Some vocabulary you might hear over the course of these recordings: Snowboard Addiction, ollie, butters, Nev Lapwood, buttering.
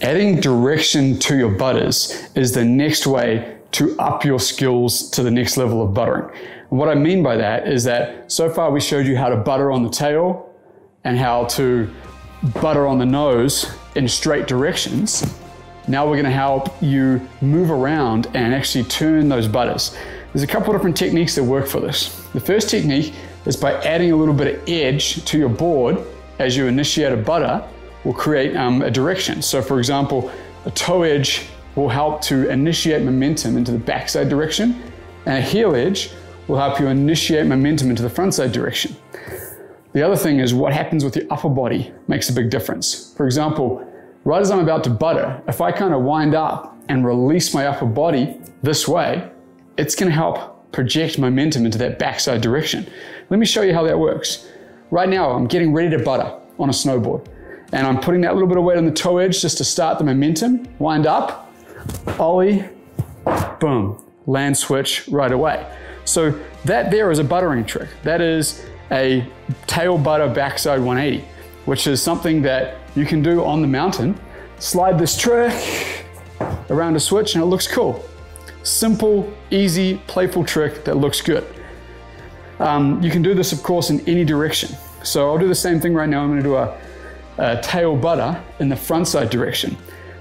Adding direction to your butters is the next way to up your skills to the next level of buttering. And what I mean by that is that so far we showed you how to butter on the tail and how to butter on the nose in straight directions. Now we're going to help you move around and actually turn those butters. There's a couple of different techniques that work for this. The first technique is by adding a little bit of edge to your board as you initiate a butter will create a direction. So for example, a toe edge will help to initiate momentum into the backside direction, and a heel edge will help you initiate momentum into the frontside direction. The other thing is what happens with your upper body makes a big difference. For example, right as I'm about to butter, if I kind of wind up and release my upper body this way, it's going to help project momentum into that backside direction. Let me show you how that works. Right now, I'm getting ready to butter on a snowboard, and I'm putting that little bit of weight on the toe edge just to start the momentum, wind up, ollie, boom, land switch right away. So that there is a buttering trick. That is a tail butter backside 180, which is something that you can do on the mountain. Slide this trick around a switch and it looks cool. Simple, easy, playful trick that looks good. You can do this, of course, in any direction. So I'll do the same thing right now. I'm gonna do a tail butter in the front side direction.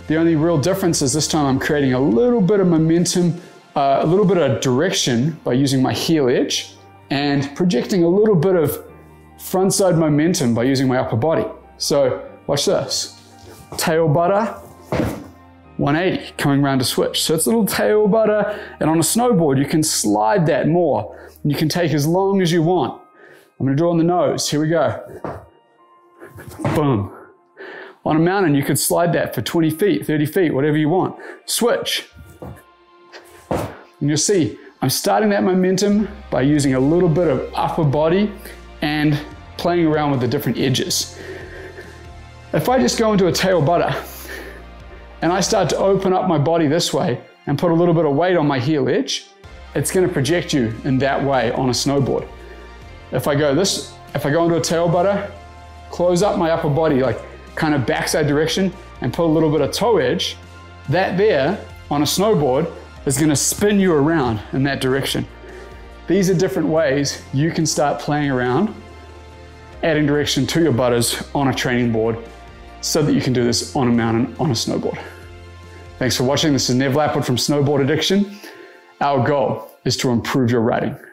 The only real difference is this time I'm creating a little bit of momentum, a little bit of direction by using my heel edge and projecting a little bit of front side momentum by using my upper body. So watch this, tail butter, 180, coming around to switch. So it's a little tail butter, and on a snowboard, you can slide that more. And you can take as long as you want. I'm gonna draw on the nose, here we go. Boom. On a mountain, you could slide that for 20 feet, 30 feet, whatever you want. Switch. And you'll see, I'm starting that momentum by using a little bit of upper body and playing around with the different edges. If I just go into a tail butter and I start to open up my body this way and put a little bit of weight on my heel edge, it's going to project you in that way on a snowboard. If I go into a tail butter, close up my upper body, like kind of backside direction, and put a little bit of toe edge, that there on a snowboard is going to spin you around in that direction. These are different ways you can start playing around, adding direction to your butters on a training board so that you can do this on a mountain, on a snowboard. Thanks for watching. This is Nev Lapwood from Snowboard Addiction. Our goal is to improve your riding.